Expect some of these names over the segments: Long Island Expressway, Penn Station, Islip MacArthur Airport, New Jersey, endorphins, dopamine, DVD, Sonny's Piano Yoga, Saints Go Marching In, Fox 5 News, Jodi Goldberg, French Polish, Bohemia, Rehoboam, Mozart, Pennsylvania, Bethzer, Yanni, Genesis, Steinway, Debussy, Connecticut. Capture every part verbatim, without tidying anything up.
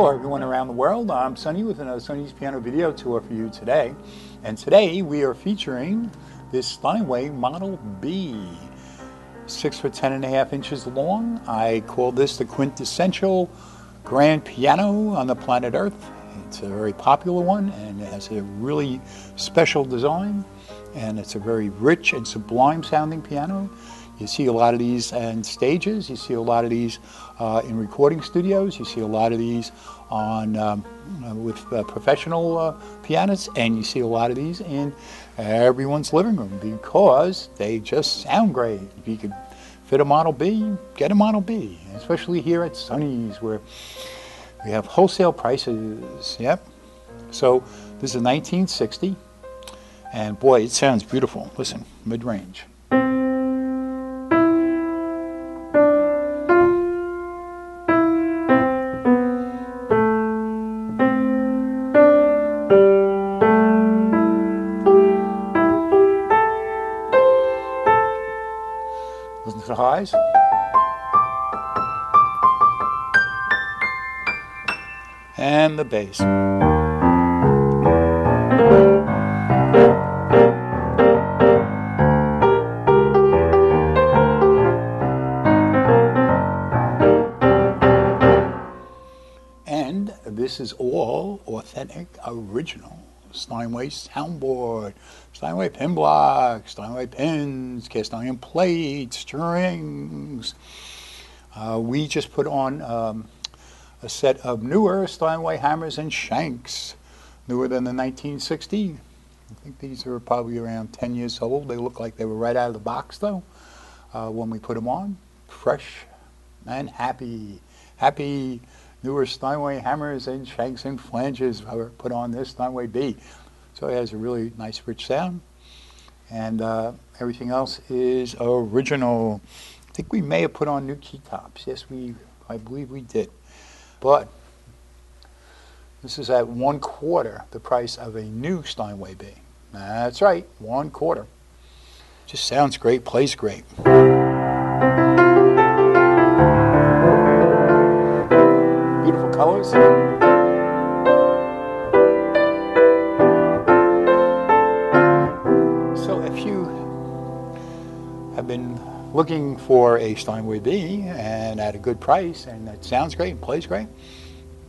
Hello everyone around the world, I'm Sonny with another Sonny's Piano video tour for you today. And today we are featuring this Steinway Model B. Six foot ten and a half inches long. I call this the quintessential grand piano on the planet Earth. It's a very popular one and it has a really special design. And it's a very rich and sublime sounding piano. You see a lot of these on stages, you see a lot of these uh, in recording studios, you see a lot of these on um, with uh, professional uh, pianists, and you see a lot of these in everyone's living room because they just sound great. If you could fit a Model B, get a Model B, especially here at Sonny's where we have wholesale prices. Yep. So this is nineteen sixty, and boy, it sounds beautiful. Listen, mid-range. Listen to the highs. And the bass. And this is all authentic, original Steinway soundboard, Steinway pin block, Steinway pins, cast iron plates, strings. Uh, we just put on um, a set of newer Steinway hammers and shanks, newer than the nineteen sixty. I think these are probably around ten years old. They look like they were right out of the box though uh, when we put them on. Fresh and happy, happy. Newer Steinway hammers and shanks and flanges were put on this Steinway B. So it has a really nice rich sound. And uh, everything else is original. I think we may have put on new key tops. Yes, we, I believe we did. But this is at one quarter the price of a new Steinway B. That's right, one quarter. Just sounds great, plays great. Colors. So if you have been looking for a Steinway B and at a good price and it sounds great and plays great,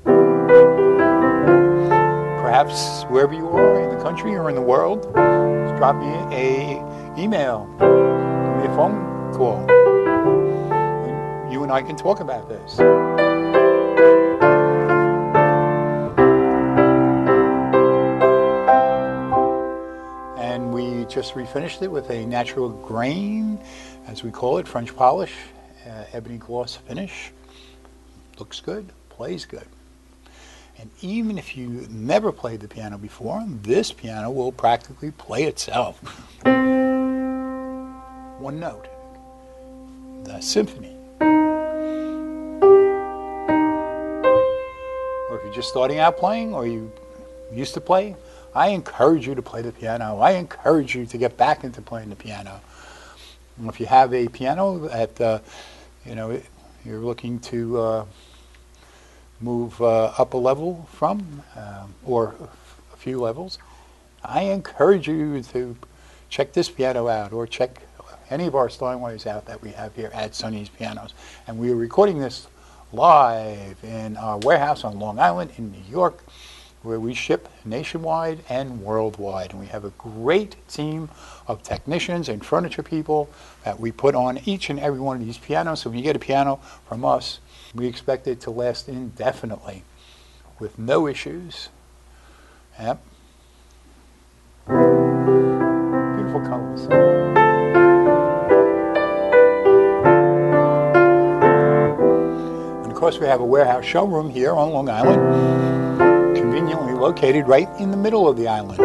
perhaps wherever you are in the country or in the world, just drop me an email, give me a phone call. You and I can talk about this. Just refinished it with a natural grain, as we call it, French polish, uh, ebony gloss finish. Looks good, plays good. And even if you never played the piano before, this piano will practically play itself. One note, the symphony. Or if you're just starting out playing, or you used to play, I encourage you to play the piano. I encourage you to get back into playing the piano. And if you have a piano that uh, you know you're looking to uh, move uh, up a level from, um, or a few levels, I encourage you to check this piano out, or check any of our Steinways out that we have here at Sonny's Pianos. And we are recording this live in our warehouse on Long Island in New York, where we ship nationwide and worldwide. And we have a great team of technicians and furniture people that we put on each and every one of these pianos. So when you get a piano from us, we expect it to last indefinitely with no issues. Yep. Beautiful colors. And of course we have a warehouse showroom here on Long Island, conveniently located right in the middle of the island,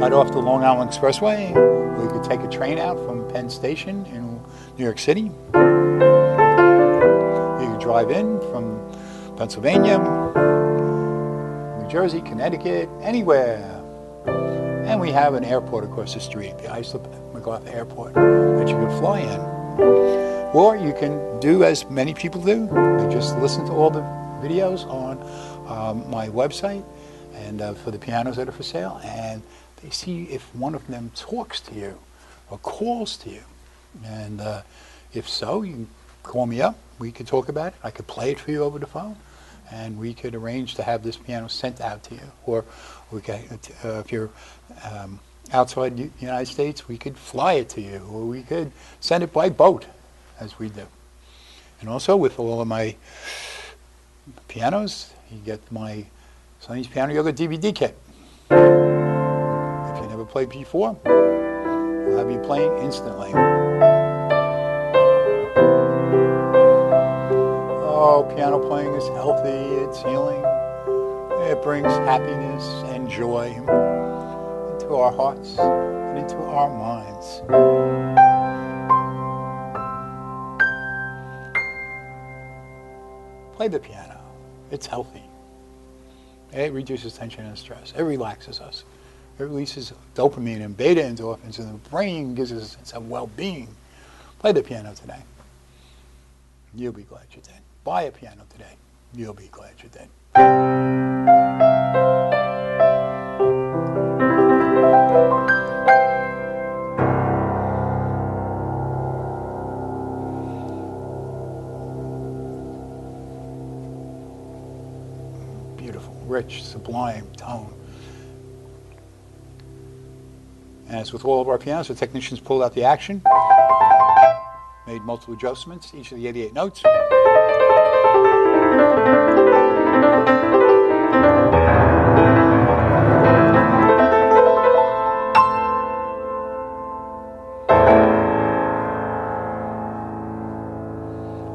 right off the Long Island Expressway, where you could take a train out from Penn Station in New York City. You could drive in from Pennsylvania, New Jersey, Connecticut, anywhere. And we have an airport across the street, the Islip MacArthur Airport, that you can fly in. Or you can do as many people do, and just listen to all the videos on um, my website and uh, for the pianos that are for sale, and they see if one of them talks to you or calls to you. And uh, if so, you can call me up, we could talk about it, I could play it for you over the phone, and we could arrange to have this piano sent out to you. Or we could, uh, if you're um, outside the United States, we could fly it to you, or we could send it by boat, as we do. And also with all of my pianos, you get my Sonny's Piano Yoga D V D kit. If you never played before, I'll have you playing instantly. Oh, piano playing is healthy, it's healing, it brings happiness and joy into our hearts and into our minds. Play the piano, it's healthy. It reduces tension and stress, it relaxes us. It releases dopamine and beta endorphins, and the brain gives us a sense of well-being. Play the piano today. You'll be glad you did. Buy a piano today. You'll be glad you did. Beautiful, rich, sublime tone. As with all of our pianos, the technicians pulled out the action, made multiple adjustments, each of the eighty-eight notes.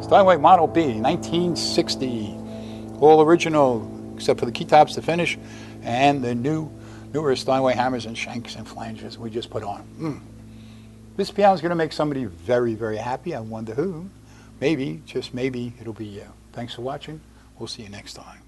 Steinway Model B, nineteen sixty. All original, except for the key tops to finish, and the new newer Steinway hammers and shanks and flanges we just put on. Mm. This piano is going to make somebody very, very happy. I wonder who. Maybe, just maybe, it'll be you. Thanks for watching. We'll see you next time.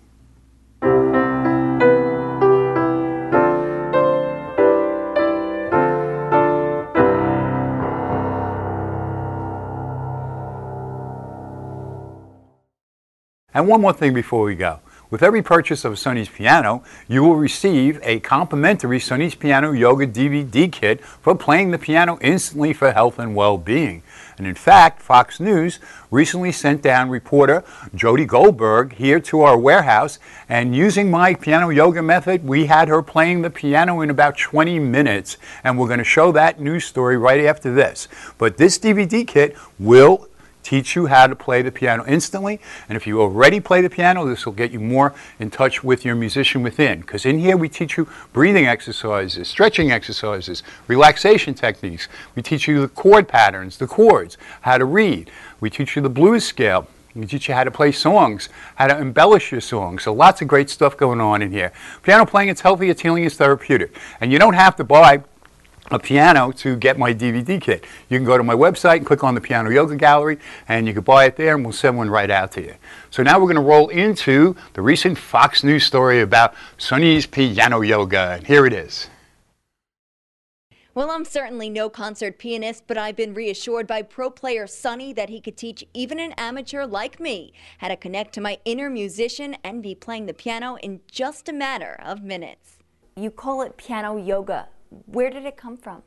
And one more thing before we go. With every purchase of a Sonny's Piano, you will receive a complimentary Sonny's Piano Yoga D V D kit for playing the piano instantly for health and well-being. And in fact, Fox News recently sent down reporter Jodi Goldberg here to our warehouse, and using my piano yoga method, we had her playing the piano in about twenty minutes. And we're going to show that news story right after this. But this D V D kit will teach you how to play the piano instantly, and if you already play the piano, this will get you more in touch with your musician within, because in here we teach you breathing exercises, stretching exercises, relaxation techniques. We teach you the chord patterns, the chords, how to read. We teach you the blues scale. We teach you how to play songs, how to embellish your songs. So lots of great stuff going on in here. Piano playing, it's healthy, it's healing, it's therapeutic. And you don't have to buy a piano to get my D V D kit. You can go to my website and click on the Piano Yoga Gallery, and you can buy it there, and we'll send one right out to you. So now we're going to roll into the recent Fox News story about Sonny's Piano Yoga, and here it is. Well, I'm certainly no concert pianist, but I've been reassured by pro player Sonny that he could teach even an amateur like me how to connect to my inner musician and be playing the piano in just a matter of minutes. You call it piano yoga. Where did it come from?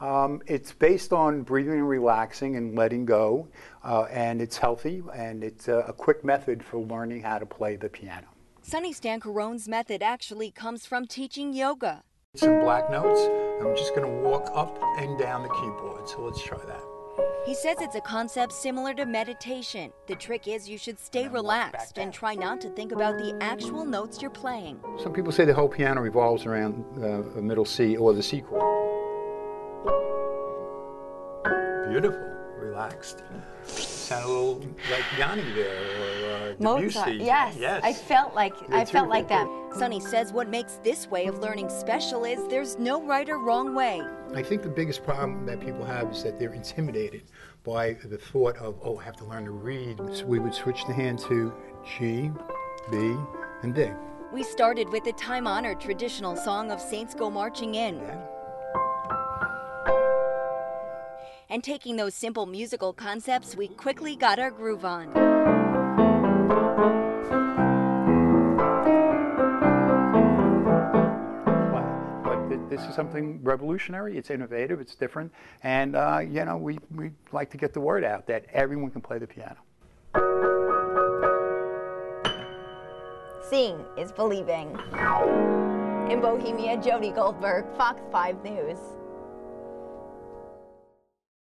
Um, it's based on breathing and relaxing and letting go, uh, and it's healthy, and it's uh, a quick method for learning how to play the piano. Sonny Stancarone's method actually comes from teaching yoga. Some black notes. I'm just going to walk up and down the keyboard, so let's try that. He says it's a concept similar to meditation. The trick is you should stay and relaxed and try not to think about the actual notes you're playing. Some people say the whole piano revolves around uh, a middle C or the C chord. Beautiful, relaxed. Sound a little like Yanni there, or uh, Debussy. Mozart, yes, yes, I felt like, yeah, I felt like that. Sonny says what makes this way of learning special is there's no right or wrong way. I think the biggest problem that people have is that they're intimidated by the thought of, oh, I have to learn to read. So we would switch the hand to G, B, and D. We started with the time-honored traditional song of Saints Go Marching In. Yeah. And taking those simple musical concepts, we quickly got our groove on. this is something revolutionary, it's innovative, it's different, and uh, you know, we, we like to get the word out that everyone can play the piano. Seeing is believing. In Bohemia, Jodi Goldberg, Fox five News.